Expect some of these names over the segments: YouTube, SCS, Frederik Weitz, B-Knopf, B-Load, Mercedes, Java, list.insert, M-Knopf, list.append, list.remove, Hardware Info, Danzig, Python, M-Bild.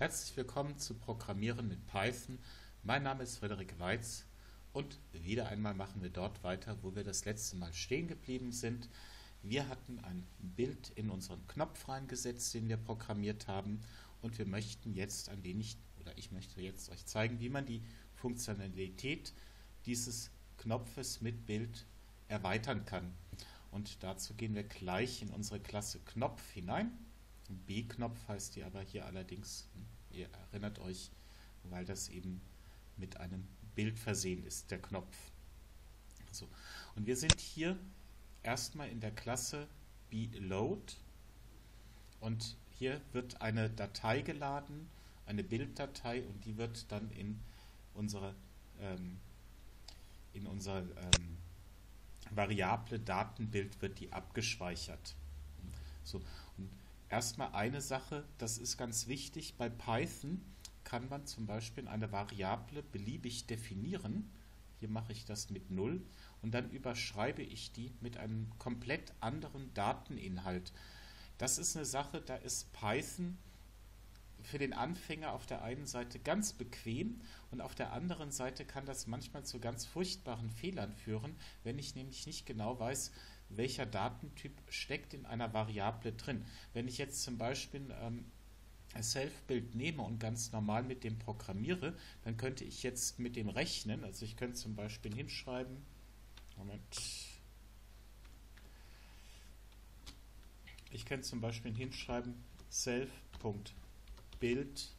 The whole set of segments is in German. Herzlich willkommen zu Programmieren mit Python. Mein Name ist Frederik Weitz und wieder einmal machen wir dort weiter, wo wir das letzte Mal stehen geblieben sind. Wir hatten ein Bild in unseren Knopf reingesetzt, den wir programmiert haben, und wir möchten jetzt ein wenig, oder ich möchte jetzt euch zeigen, wie man die Funktionalität dieses Knopfes mit Bild erweitern kann. Und dazu gehen wir gleich in unsere Klasse Knopf hinein. B-Knopf heißt die aber hier allerdings, ihr erinnert euch, weil das eben mit einem Bild versehen ist, der Knopf. So. Und wir sind hier erstmal in der Klasse B-Load und hier wird eine Datei geladen, eine Bilddatei, und die wird dann in unsere variable Datenbild wird die abgespeichert. So. Und erstmal eine Sache, das ist ganz wichtig, bei Python kann man zum Beispiel eine Variable beliebig definieren, hier mache ich das mit 0, und dann überschreibe ich die mit einem komplett anderen Dateninhalt. Das ist eine Sache, da ist Python für den Anfänger auf der einen Seite ganz bequem und auf der anderen Seite kann das manchmal zu ganz furchtbaren Fehlern führen, wenn ich nämlich nicht genau weiß, welcher Datentyp steckt in einer Variable drin. Wenn ich jetzt zum Beispiel ein Self-Bild nehme und ganz normal mit dem programmiere, dann könnte ich jetzt mit dem rechnen. Also ich könnte zum Beispiel hinschreiben, self.Bild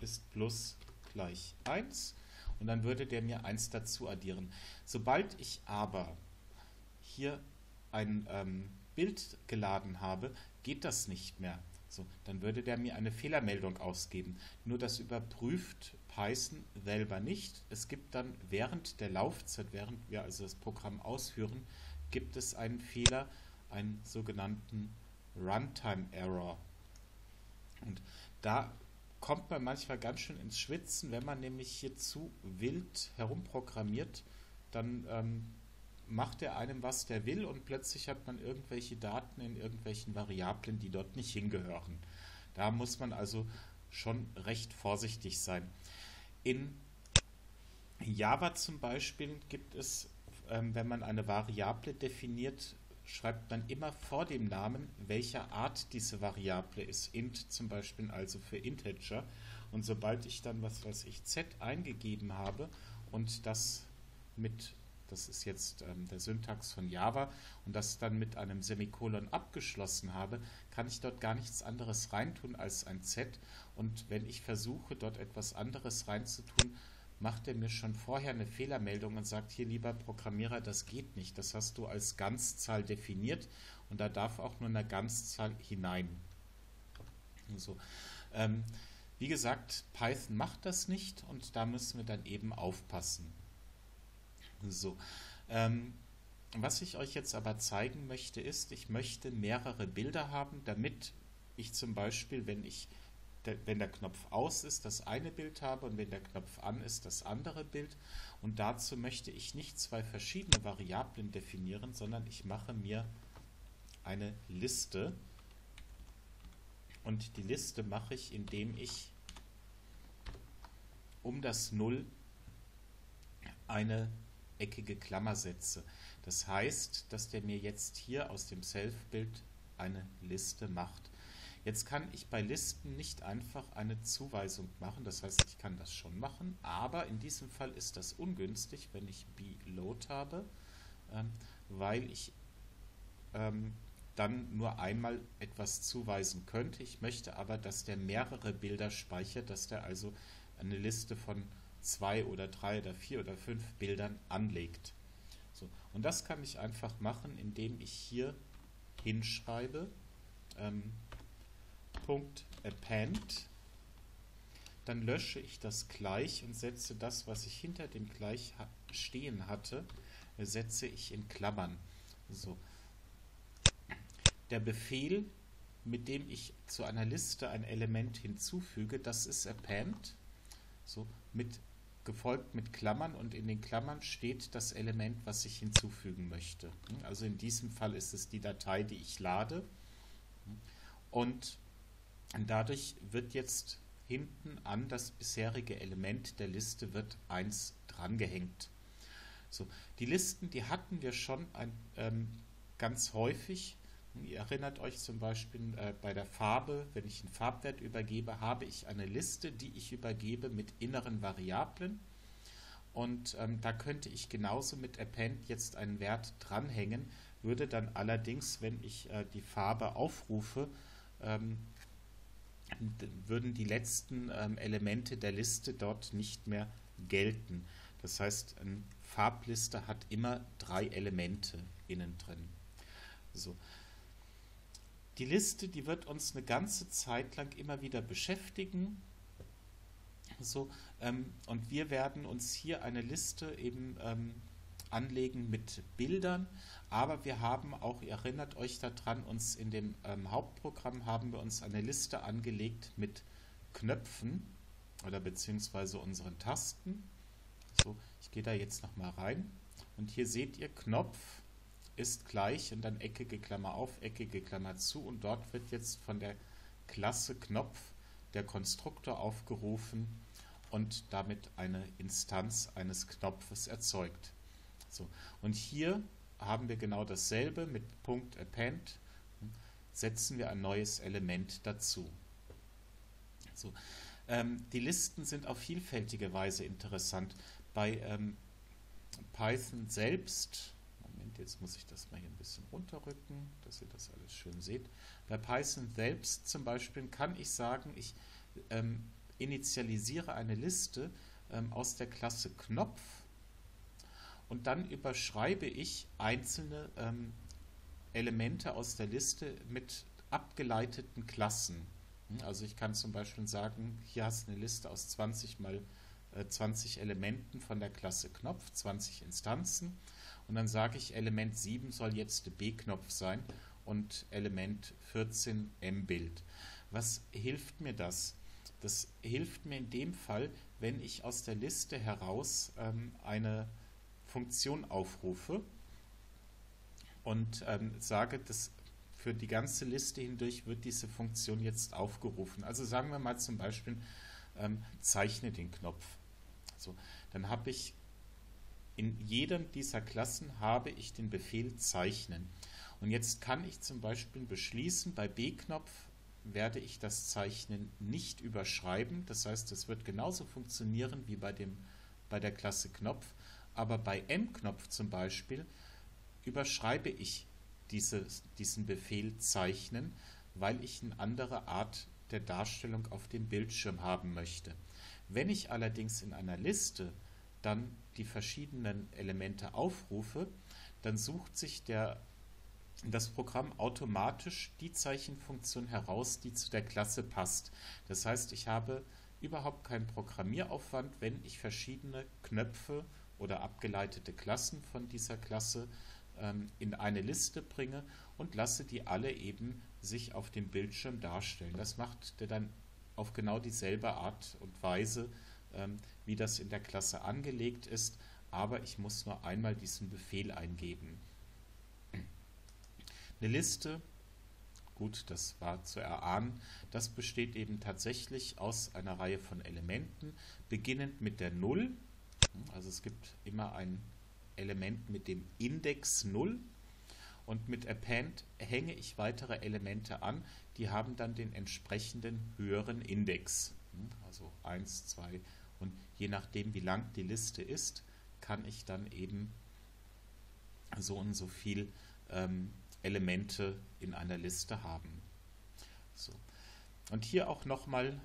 ist plus gleich 1 und dann würde der mir 1 dazu addieren. Sobald ich aber hier ein Bild geladen habe, geht das nicht mehr. So, dann würde der mir eine Fehlermeldung ausgeben. Nur das überprüft Python selber nicht. Es gibt dann während der Laufzeit, während wir also das Programm ausführen, gibt es einen Fehler, einen sogenannten Runtime Error. Und da kommt man manchmal ganz schön ins Schwitzen, wenn man nämlich hier zu wild herumprogrammiert, dann macht er einem, was der will, und plötzlich hat man irgendwelche Daten in irgendwelchen Variablen, die dort nicht hingehören. Da muss man also schon recht vorsichtig sein. In Java zum Beispiel gibt es, wenn man eine Variable definiert, schreibt man immer vor dem Namen, welcher Art diese Variable ist. Int zum Beispiel, also für Integer. Und sobald ich dann, was weiß ich, z eingegeben habe und das mit, das ist jetzt der Syntax von Java, und das dann mit einem Semikolon abgeschlossen habe, kann ich dort gar nichts anderes reintun als ein z. Und wenn ich versuche, dort etwas anderes reinzutun, macht er mir schon vorher eine Fehlermeldung und sagt, hier, lieber Programmierer, das geht nicht. Das hast du als Ganzzahl definiert und da darf auch nur eine Ganzzahl hinein. So. Wie gesagt, Python macht das nicht und da müssen wir dann eben aufpassen. So. Was ich euch jetzt aber zeigen möchte, ist, ich möchte mehrere Bilder haben, damit ich zum Beispiel, wenn der Knopf aus ist, das eine Bild habe und wenn der Knopf an ist, das andere Bild. Und dazu möchte ich nicht zwei verschiedene Variablen definieren, sondern ich mache mir eine Liste. Und die Liste mache ich, indem ich um das 0 eine eckige Klammer setze. Das heißt, dass der mir jetzt hier aus dem Self-Bild eine Liste macht. Jetzt kann ich bei Listen nicht einfach eine Zuweisung machen, das heißt, ich kann das schon machen, aber in diesem Fall ist das ungünstig, wenn ich B-Load habe, weil ich dann nur einmal etwas zuweisen könnte. Ich möchte aber, dass der mehrere Bilder speichert, dass der also eine Liste von 2 oder 3 oder 4 oder 5 Bildern anlegt. So, und das kann ich einfach machen, indem ich hier hinschreibe, Punkt append, dann lösche ich das gleich und setze das, was ich hinter dem gleich stehen hatte, setze ich in Klammern. So. Der Befehl, mit dem ich zu einer Liste ein Element hinzufüge, das ist append, so, gefolgt mit Klammern, und in den Klammern steht das Element, was ich hinzufügen möchte. Also in diesem Fall ist es die Datei, die ich lade, und dadurch wird jetzt hinten an das bisherige Element der Liste wird 1 drangehängt. So, die Listen, die hatten wir schon ganz häufig. Ihr erinnert euch zum Beispiel bei der Farbe, wenn ich einen Farbwert übergebe, habe ich eine Liste, die ich übergebe mit inneren Variablen. Und da könnte ich genauso mit Append jetzt einen Wert dranhängen, würde dann allerdings, wenn ich die Farbe aufrufe, würden die letzten Elemente der Liste dort nicht mehr gelten. Das heißt, eine Farbliste hat immer 3 Elemente innen drin. So. Die Liste, die wird uns eine ganze Zeit lang immer wieder beschäftigen. So, und wir werden uns hier eine Liste eben anlegen mit Bildern, aber wir haben auch, ihr erinnert euch daran, uns in dem Hauptprogramm haben wir uns eine Liste angelegt mit Knöpfen oder beziehungsweise unseren Tasten. So, ich gehe da jetzt nochmal rein und hier seht ihr, Knopf ist gleich und dann eckige Klammer auf, eckige Klammer zu, und dort wird jetzt von der Klasse Knopf der Konstruktor aufgerufen und damit eine Instanz eines Knopfes erzeugt. So, und hier haben wir genau dasselbe mit Punkt Append, setzen wir ein neues Element dazu. So, die Listen sind auf vielfältige Weise interessant. Bei Python selbst, Moment, jetzt muss ich das mal hier ein bisschen runterrücken, dass ihr das alles schön seht. Bei Python selbst zum Beispiel kann ich sagen, ich initialisiere eine Liste aus der Klasse Knopf und dann überschreibe ich einzelne Elemente aus der Liste mit abgeleiteten Klassen. Also ich kann zum Beispiel sagen, hier hast du eine Liste aus 20 Elementen von der Klasse Knopf, 20 Instanzen. Und dann sage ich, Element 7 soll jetzt der B-Knopf sein und Element 14 M-Bild. Was hilft mir das? Das hilft mir in dem Fall, wenn ich aus der Liste heraus eine Funktion aufrufe und sage, dass für die ganze Liste hindurch wird diese Funktion jetzt aufgerufen. Also sagen wir mal zum Beispiel, zeichne den Knopf. So, dann habe ich in jedem dieser Klassen habe ich den Befehl Zeichnen. Und jetzt kann ich zum Beispiel beschließen, bei B-Knopf werde ich das Zeichnen nicht überschreiben. Das heißt, es wird genauso funktionieren wie bei der Klasse Knopf. Aber bei M-Knopf zum Beispiel überschreibe ich diesen Befehl Zeichnen, weil ich eine andere Art der Darstellung auf dem Bildschirm haben möchte. Wenn ich allerdings in einer Liste dann die verschiedenen Elemente aufrufe, dann sucht sich das Programm automatisch die Zeichenfunktion heraus, die zu der Klasse passt. Das heißt, ich habe überhaupt keinen Programmieraufwand, wenn ich verschiedene Knöpfe oder abgeleitete Klassen von dieser Klasse in eine Liste bringe und lasse die alle eben sich auf dem Bildschirm darstellen. Das macht der dann auf genau dieselbe Art und Weise, wie das in der Klasse angelegt ist, aber ich muss nur einmal diesen Befehl eingeben. Eine Liste, gut, das war zu erahnen, das besteht eben tatsächlich aus einer Reihe von Elementen, beginnend mit der 0, also es gibt immer ein Element mit dem Index 0, und mit Append hänge ich weitere Elemente an, die haben dann den entsprechenden höheren Index. Also 1, 2 und je nachdem, wie lang die Liste ist, kann ich dann eben so und so viel Elemente in einer Liste haben. So. Und hier auch nochmal,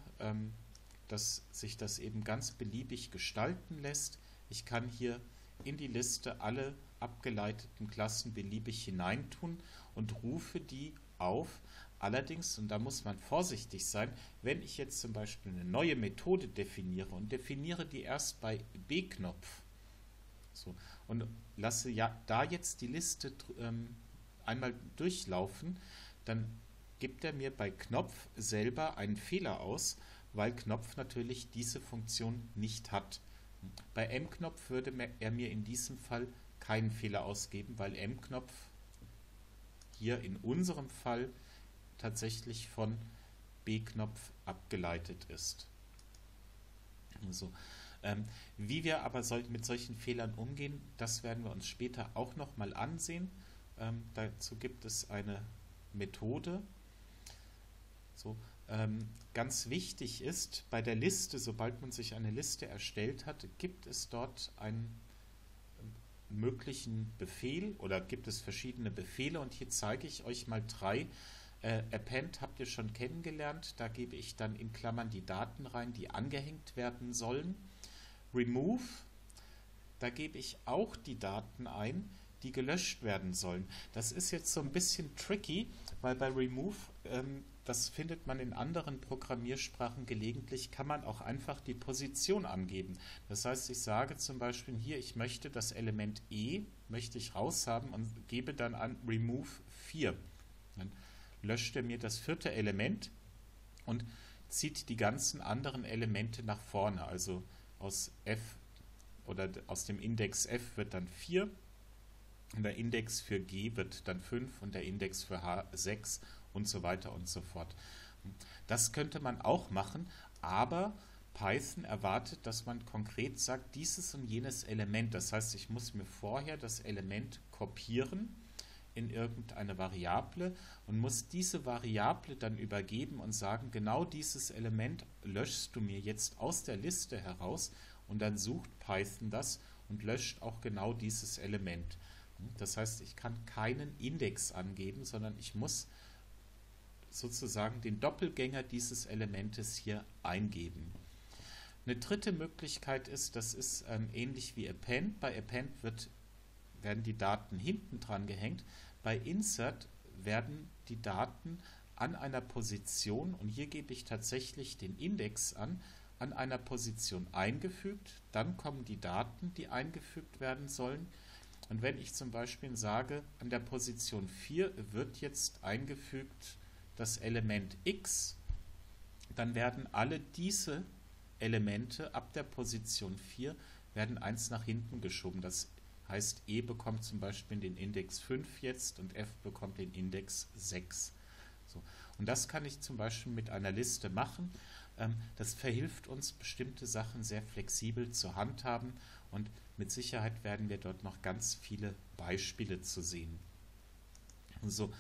dass sich das eben ganz beliebig gestalten lässt. Ich kann hier in die Liste alle abgeleiteten Klassen beliebig hineintun und rufe die auf. Allerdings, und da muss man vorsichtig sein, wenn ich jetzt zum Beispiel eine neue Methode definiere und definiere die erst bei B-Knopf so, und lasse ja da jetzt die Liste einmal durchlaufen, dann gibt er mir bei Knopf selber einen Fehler aus, weil Knopf natürlich diese Funktion nicht hat. Bei M-Knopf würde er mir in diesem Fall keinen Fehler ausgeben, weil M-Knopf hier in unserem Fall tatsächlich von B-Knopf abgeleitet ist. So. Wie wir aber mit solchen Fehlern umgehen, das werden wir uns später auch nochmal ansehen. Dazu gibt es eine Methode. So, ganz wichtig ist, bei der Liste, sobald man sich eine Liste erstellt hat, gibt es dort einen möglichen Befehl oder gibt es verschiedene Befehle, und hier zeige ich euch mal drei. Append habt ihr schon kennengelernt, da gebe ich dann in Klammern die Daten rein, die angehängt werden sollen. Remove, da gebe ich auch die Daten ein, die gelöscht werden sollen. Das ist jetzt so ein bisschen tricky, weil bei Remove, das findet man in anderen Programmiersprachen gelegentlich, kann man auch einfach die Position angeben. Das heißt, ich sage zum Beispiel hier, ich möchte das Element E, möchte ich raushaben, und gebe dann an Remove 4. Dann löscht er mir das vierte Element und zieht die ganzen anderen Elemente nach vorne. Also aus F oder aus dem Index F wird dann 4. Und der Index für G wird dann 5 und der Index für H 6 und so weiter und so fort. Das könnte man auch machen, aber Python erwartet, dass man konkret sagt, dieses und jenes Element. Das heißt, ich muss mir vorher das Element kopieren in irgendeine Variable und muss diese Variable dann übergeben und sagen, genau dieses Element löschst du mir jetzt aus der Liste heraus, und dann sucht Python das und löscht auch genau dieses Element. Das heißt, ich kann keinen Index angeben, sondern ich muss sozusagen den Doppelgänger dieses Elementes hier eingeben. Eine dritte Möglichkeit ist, das ist ähnlich wie Append. Bei Append werden die Daten hinten dran gehängt. Bei Insert werden die Daten an einer Position, und hier gebe ich tatsächlich den Index an einer Position eingefügt. Dann kommen die Daten, die eingefügt werden sollen. Und wenn ich zum Beispiel sage, an der Position 4 wird jetzt eingefügt das Element x, dann werden alle diese Elemente ab der Position 4 werden eins nach hinten geschoben. Das heißt, E bekommt zum Beispiel den Index 5 jetzt und F bekommt den Index 6. So. Und das kann ich zum Beispiel mit einer Liste machen. Das verhilft uns, bestimmte Sachen sehr flexibel zu handhaben, und mit Sicherheit werden wir dort noch ganz viele Beispiele zu sehen. So,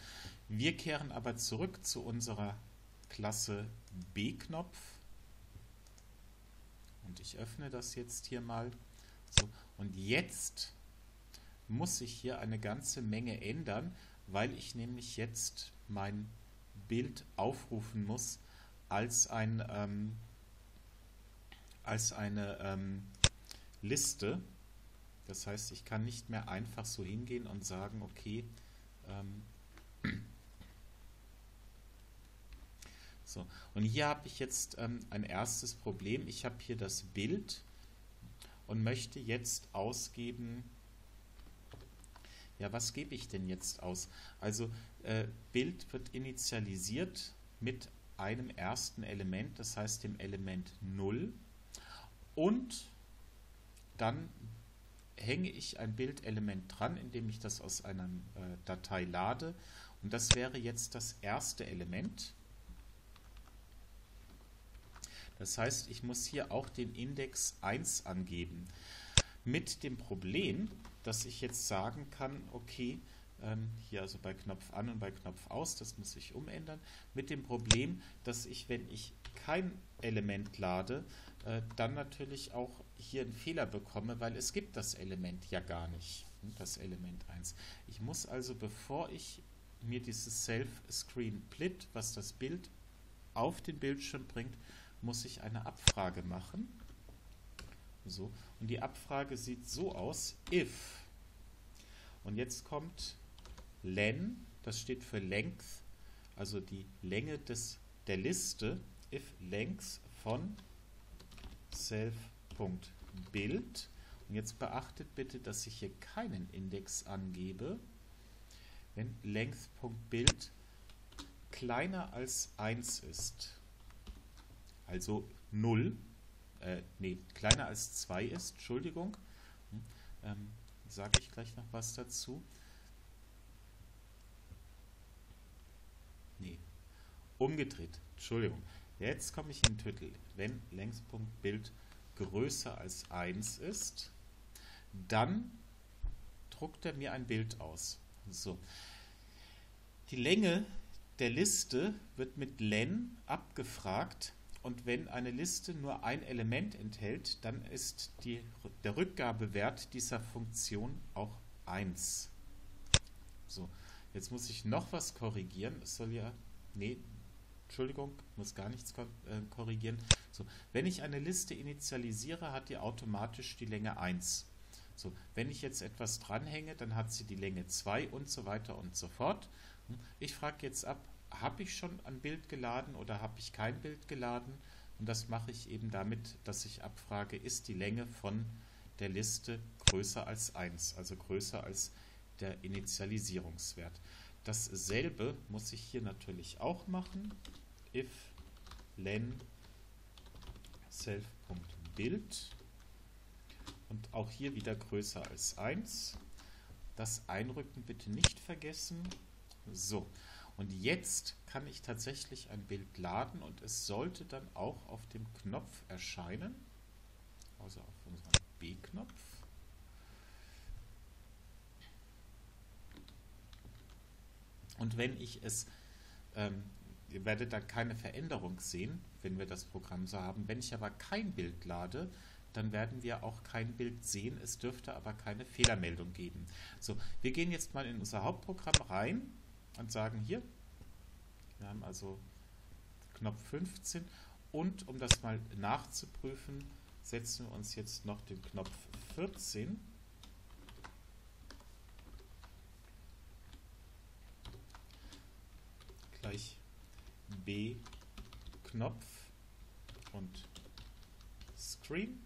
wir kehren aber zurück zu unserer Klasse B-Knopf, und ich öffne das jetzt hier mal. So, und jetzt muss sich hier eine ganze Menge ändern, weil ich nämlich jetzt mein Bild aufrufen muss als eine Liste. Das heißt, ich kann nicht mehr einfach so hingehen und sagen, okay, so. Und hier habe ich jetzt ein erstes Problem. Ich habe hier das Bild und möchte jetzt ausgeben, ja, was gebe ich denn jetzt aus? Also Bild wird initialisiert mit einem ersten Element, das heißt dem Element 0, und dann hänge ich ein Bildelement dran, indem ich das aus einer Datei lade, und das wäre jetzt das erste Element. Das heißt, ich muss hier auch den Index 1 angeben. Mit dem Problem, dass ich jetzt sagen kann, okay, hier also bei Knopf an und bei Knopf aus, das muss ich umändern, mit dem Problem, dass ich, wenn ich kein Element lade, dann natürlich auch hier einen Fehler bekomme, weil es gibt das Element ja gar nicht, das Element 1. Ich muss also, bevor ich mir dieses Self-Screen-Split, was das Bild auf den Bildschirm bringt, muss ich eine Abfrage machen. So, und die Abfrage sieht so aus, if, und jetzt kommt len, das steht für length, also die Länge der Liste, if length von self.bild, und jetzt beachtet bitte, dass ich hier keinen Index angebe, wenn length.bild kleiner als 1 ist, also 0, kleiner als 2 ist, Entschuldigung, sage ich gleich noch was dazu. umgedreht. Entschuldigung. Jetzt komme ich in den Titel. Wenn Längspunkt Bild größer als 1 ist, dann druckt er mir ein Bild aus. So. Die Länge der Liste wird mit len abgefragt und wenn eine Liste nur ein Element enthält, dann ist der Rückgabewert dieser Funktion auch 1. So, jetzt muss ich noch was korrigieren. Es soll ja, nee, Entschuldigung, muss gar nichts korrigieren. So, wenn ich eine Liste initialisiere, hat die automatisch die Länge 1. So, wenn ich jetzt etwas dranhänge, dann hat sie die Länge 2 und so weiter und so fort. Ich frage jetzt ab, habe ich schon ein Bild geladen oder habe ich kein Bild geladen? Und das mache ich eben damit, dass ich abfrage, ist die Länge von der Liste größer als 1, also größer als der Initialisierungswert. Dasselbe muss ich hier natürlich auch machen. If len self.bild und auch hier wieder größer als 1. Das Einrücken bitte nicht vergessen. So, und jetzt kann ich tatsächlich ein Bild laden und es sollte dann auch auf dem Knopf erscheinen, also auf unserem B-Knopf. Und wenn ich es, ihr werdet dann keine Veränderung sehen, wenn wir das Programm so haben. Wenn ich aber kein Bild lade, dann werden wir auch kein Bild sehen. Es dürfte aber keine Fehlermeldung geben. So, wir gehen jetzt mal in unser Hauptprogramm rein und sagen hier, wir haben also Knopf 15 und um das mal nachzuprüfen, setzen wir uns jetzt noch den Knopf 14. Gleich B-Knopf und Screen.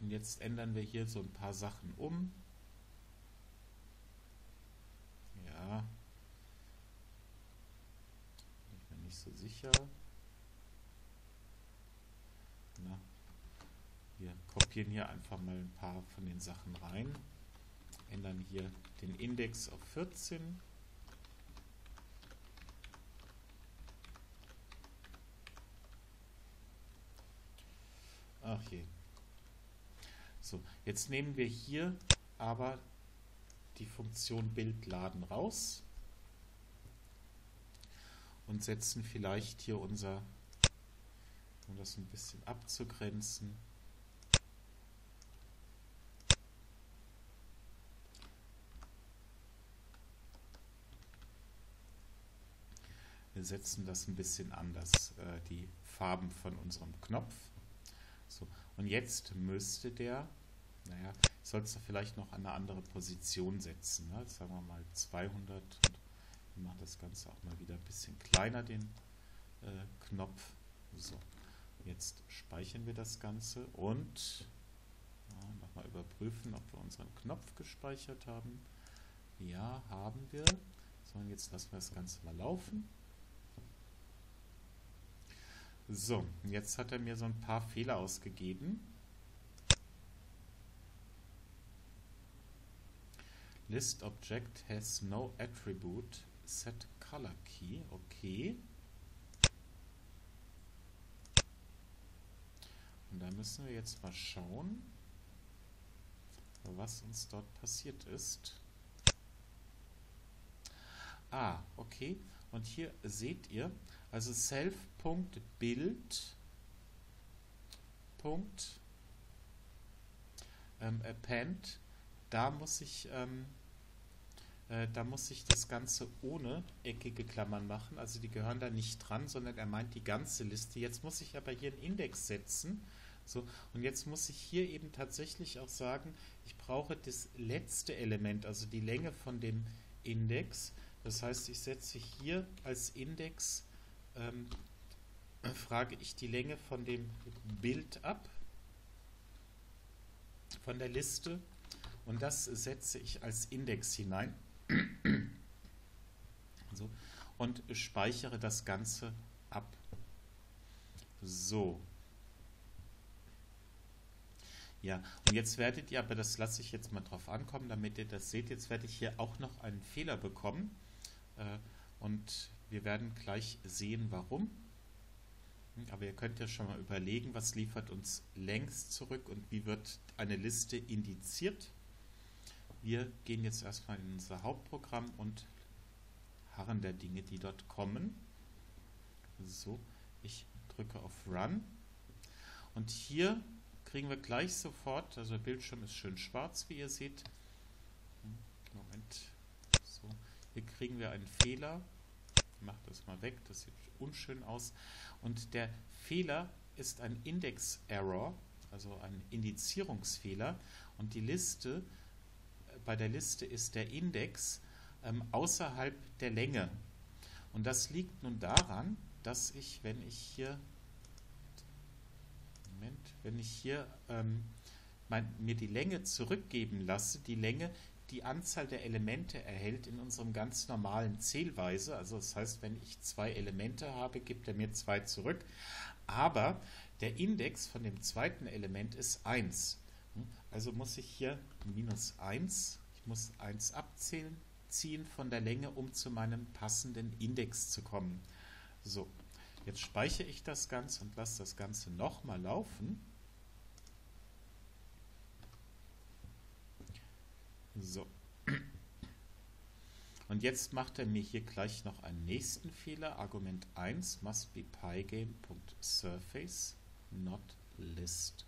Und jetzt ändern wir hier so ein paar Sachen um. Ja. Ich bin nicht so sicher. Na. Wir kopieren hier einfach mal ein paar von den Sachen rein. Ändern hier den Index auf 14. Ach je. So, jetzt nehmen wir hier aber die Funktion Bild laden raus und setzen vielleicht hier unser, um das ein bisschen abzugrenzen, wir setzen das ein bisschen anders, die Farben von unserem Knopf. So, und jetzt müsste der, naja, sollst du vielleicht noch eine andere Position setzen. Ne? Jetzt sagen wir mal 200. Und wir machen das Ganze auch mal wieder ein bisschen kleiner, den Knopf. So, jetzt speichern wir das Ganze und nochmal überprüfen, ob wir unseren Knopf gespeichert haben. Ja, haben wir. So, und jetzt lassen wir das Ganze mal laufen. So, jetzt hat er mir so ein paar Fehler ausgegeben. List object has no attribute, set color key, okay. Und da müssen wir jetzt mal schauen, was uns dort passiert ist. Ah, okay. Und hier seht ihr, also self.bild. Append, da muss ich das Ganze ohne eckige Klammern machen, also die gehören da nicht dran, sondern er meint die ganze Liste. Jetzt muss ich aber hier einen Index setzen. So, und jetzt muss ich hier eben tatsächlich auch sagen, ich brauche das letzte Element, also die Länge von dem Index. Das heißt, ich setze hier als Index, frage ich die Länge von dem Bild ab, von der Liste, und das setze ich als Index hinein. So, und speichere das Ganze ab. So. Ja, und jetzt werdet ihr, aber das lasse ich jetzt mal drauf ankommen, damit ihr das seht, jetzt werde ich hier auch noch einen Fehler bekommen. und wir werden gleich sehen, warum. Aber ihr könnt ja schon mal überlegen, was liefert uns längs zurück und wie wird eine Liste indiziert. Wir gehen jetzt erstmal in unser Hauptprogramm und harren der Dinge, die dort kommen. So, ich drücke auf Run. Und hier kriegen wir gleich sofort, also der Bildschirm ist schön schwarz, wie ihr seht. Moment. So, hier kriegen wir einen Fehler. Ich mache das mal weg, das sieht unschön aus. Und der Fehler ist ein Index-Error, also ein Indizierungsfehler. Und die Liste, bei der Liste ist der Index außerhalb der Länge. Und das liegt nun daran, dass ich, wenn ich hier mir die Länge zurückgeben lasse, die Länge die Anzahl der Elemente erhält in unserem ganz normalen Zählweise. Also das heißt, wenn ich 2 Elemente habe, gibt er mir 2 zurück. Aber der Index von dem zweiten Element ist 1. Also muss ich hier minus 1, ich muss 1 abziehen von der Länge, um zu meinem passenden Index zu kommen. So, jetzt speichere ich das Ganze und lasse das Ganze nochmal laufen. So, und jetzt macht er mir hier gleich noch einen nächsten Fehler. Argument 1 must be pygame.surface not list.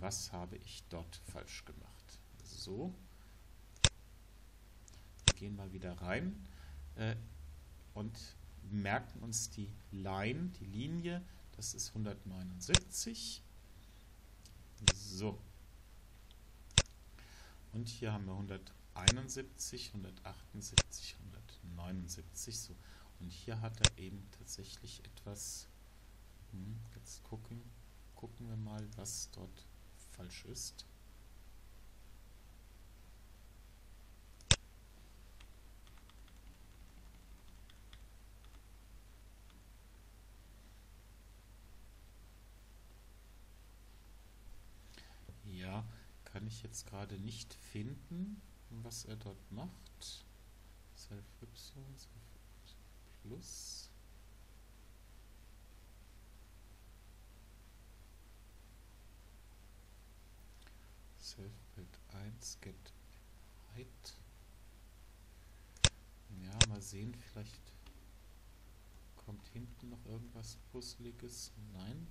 Was habe ich dort falsch gemacht? So, wir gehen mal wieder rein und merken uns die Line, die Linie. Das ist 179. So. Und hier haben wir 171, 178, 179. So. Und hier hat er eben tatsächlich etwas. Jetzt gucken wir mal, was dort falsch ist. Ja. Kann ich jetzt gerade nicht finden, was er dort macht. Self Y, Self Plus. Self Bild 1, Get Height. Ja, mal sehen, vielleicht kommt hinten noch irgendwas Puzzliges. Nein.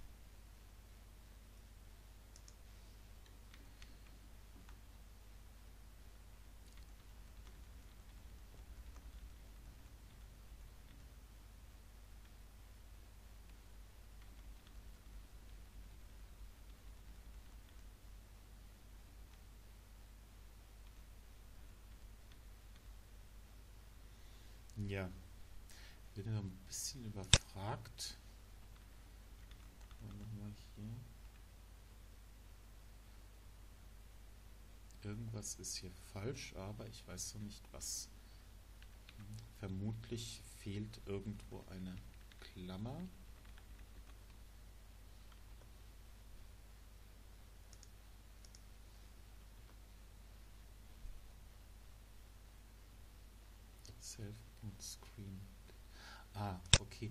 Ja, ich bin noch ein bisschen überfragt. Nochmal hier. Irgendwas ist hier falsch, aber ich weiß noch nicht was. Vermutlich fehlt irgendwo eine Klammer. Self Screen. Ah, okay.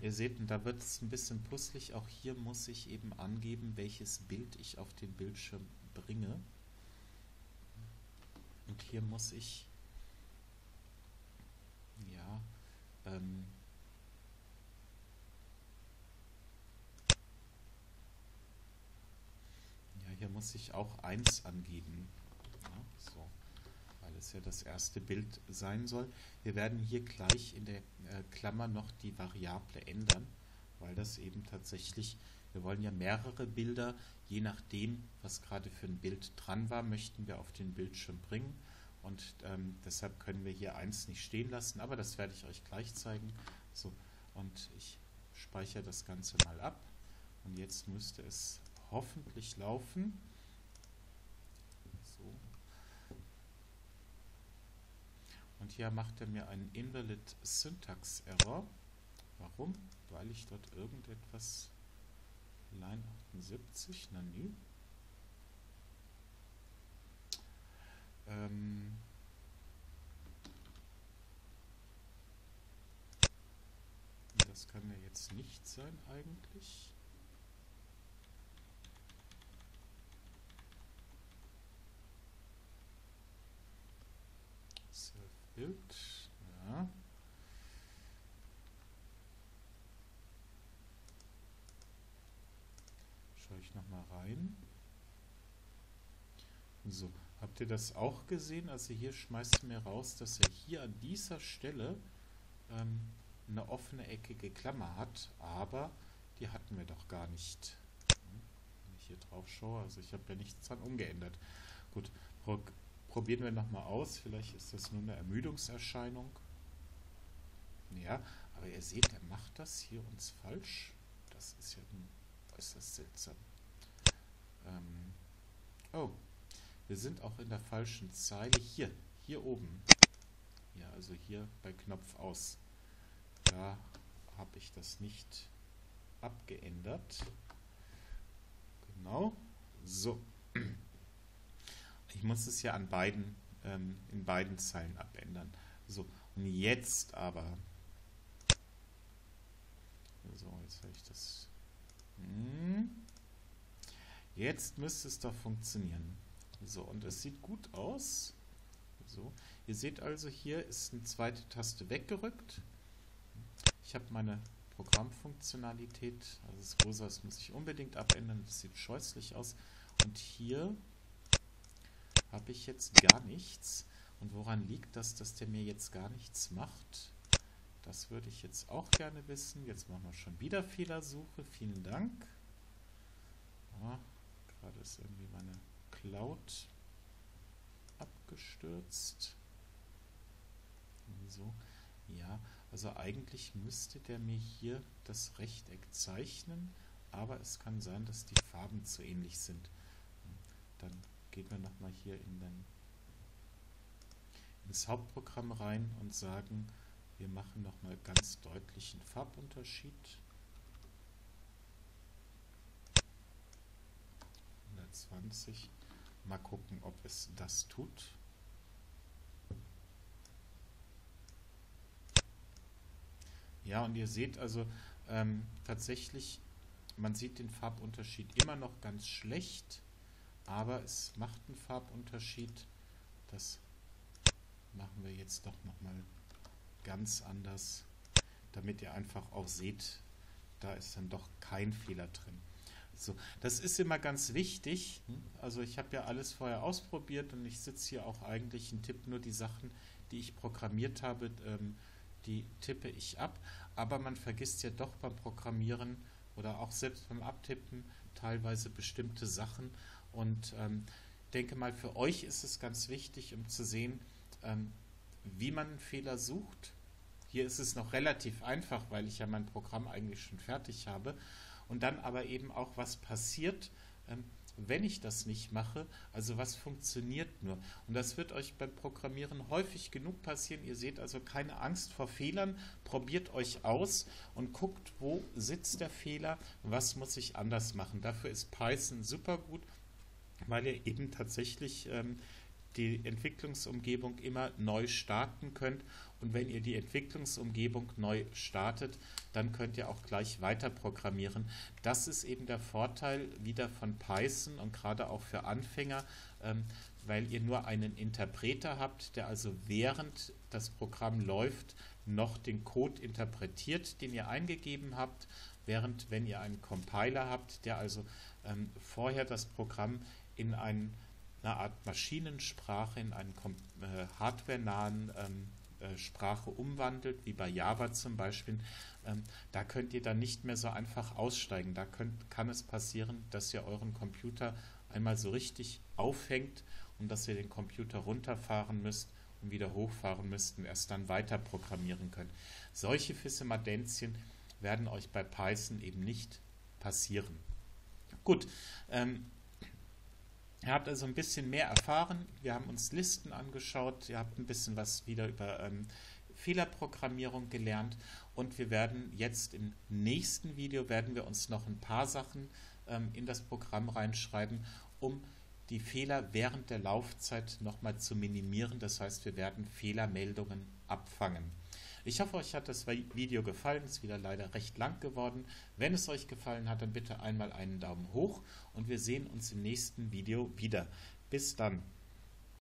Ihr seht, da wird es ein bisschen puzzlig. Auch hier muss ich eben angeben, welches Bild ich auf den Bildschirm bringe. Und hier muss ich ja hier muss ich auch 1 angeben. Ja, so. Das ja das erste Bild sein soll. Wir werden hier gleich in der Klammer noch die Variable ändern, weil das eben tatsächlich, wir wollen ja mehrere Bilder, je nachdem, was gerade für ein Bild dran war, möchten wir auf den Bildschirm bringen und deshalb können wir hier 1 nicht stehen lassen, aber das werde ich euch gleich zeigen. So, und ich speichere das Ganze mal ab und jetzt müsste es hoffentlich laufen. So. Und hier macht er mir einen Invalid Syntax Error. Warum? Weil ich dort irgendetwas Line 78, na nö. Das kann ja jetzt nicht sein eigentlich. Self-Bild, ja. Schaue ich nochmal rein. So, habt ihr das auch gesehen? Also hier schmeißt mir raus, dass er hier an dieser Stelle eine offene eckige Klammer hat, aber die hatten wir doch gar nicht. Wenn ich hier drauf schaue, also ich habe ja nichts dran umgeändert. Gut, probieren wir nochmal aus. Vielleicht ist das nur eine Ermüdungserscheinung. Ja, aber ihr seht, er macht das hier uns falsch. Das ist ja äußerst seltsam. Oh, wir sind auch in der falschen Zeile. Hier oben. Ja, also hier bei Knopf aus. Da habe ich das nicht abgeändert. Genau. So. Ich muss es ja an beiden, in beiden Zeilen abändern. So, und jetzt aber. So, jetzt habe ich das. Jetzt müsste es doch funktionieren. So, und es sieht gut aus. So, ihr seht also, hier ist eine zweite Taste weggerückt. Ich habe meine Programmfunktionalität, also das Rosa, das muss ich unbedingt abändern, das sieht scheußlich aus. Und hier habe ich jetzt gar nichts. Und woran liegt das, dass der mir jetzt gar nichts macht? Das würde ich jetzt auch gerne wissen. Jetzt machen wir schon wieder Fehlersuche. Vielen Dank. Ja, gerade ist irgendwie meine Cloud abgestürzt. So, ja, also eigentlich müsste der mir hier das Rechteck zeichnen, aber es kann sein, dass die Farben zu ähnlich sind. Dann gehen wir nochmal hier ins Hauptprogramm rein und sagen, wir machen nochmal ganz deutlichen Farbunterschied. 120. Mal gucken, ob es das tut. Ja, und ihr seht also tatsächlich, man sieht den Farbunterschied immer noch ganz schlecht. Aber es macht einen Farbunterschied. Das machen wir jetzt doch nochmal ganz anders, damit ihr einfach auch seht, da ist dann doch kein Fehler drin. So, das ist immer ganz wichtig. Also ich habe ja alles vorher ausprobiert und ich sitze hier auch eigentlich und tippe nur die Sachen, die ich programmiert habe, die tippe ich ab. Aber man vergisst ja doch beim Programmieren oder auch selbst beim Abtippen teilweise bestimmte Sachen. Und denke mal, für euch ist es ganz wichtig, um zu sehen, wie man einen Fehler sucht. Hier ist es noch relativ einfach, weil ich ja mein Programm eigentlich schon fertig habe. Und dann aber eben auch, was passiert, wenn ich das nicht mache. Also was funktioniert nur. Und das wird euch beim Programmieren häufig genug passieren. Ihr seht also, keine Angst vor Fehlern. Probiert euch aus und guckt, wo sitzt der Fehler, was muss ich anders machen. Dafür ist Python super gut, weil ihr eben tatsächlich die Entwicklungsumgebung immer neu starten könnt. Und wenn ihr die Entwicklungsumgebung neu startet, dann könnt ihr auch gleich weiter programmieren. Das ist eben der Vorteil wieder von Python und gerade auch für Anfänger, weil ihr nur einen Interpreter habt, der also während das Programm läuft, noch den Code interpretiert, den ihr eingegeben habt, während wenn ihr einen Compiler habt, der also vorher das Programm in eine Art Maschinensprache, in einen hardwarenahen Sprache umwandelt, wie bei Java zum Beispiel, da könnt ihr dann nicht mehr so einfach aussteigen. Da kann es passieren, dass ihr euren Computer einmal so richtig aufhängt und dass ihr den Computer runterfahren müsst und wieder hochfahren müsst und erst dann weiter programmieren könnt. Solche Fissemadenzien werden euch bei Python eben nicht passieren. Gut, ihr habt also ein bisschen mehr erfahren, wir haben uns Listen angeschaut, ihr habt ein bisschen was wieder über Fehlerprogrammierung gelernt und wir werden jetzt im nächsten Video, werden wir uns noch ein paar Sachen in das Programm reinschreiben, um die Fehler während der Laufzeit nochmal zu minimieren, das heißt, wir werden Fehlermeldungen abfangen. Ich hoffe, euch hat das Video gefallen. Es ist wieder leider recht lang geworden. Wenn es euch gefallen hat, dann bitte einmal einen Daumen hoch und wir sehen uns im nächsten Video wieder. Bis dann.